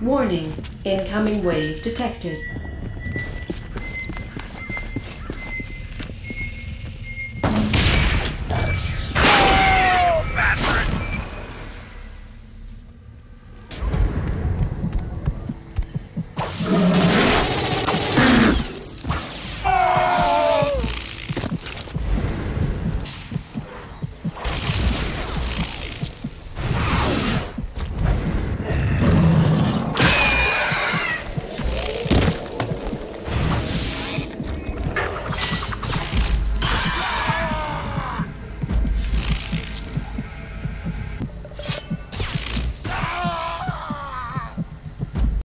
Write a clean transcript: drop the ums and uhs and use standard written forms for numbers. Warning, incoming wave detected.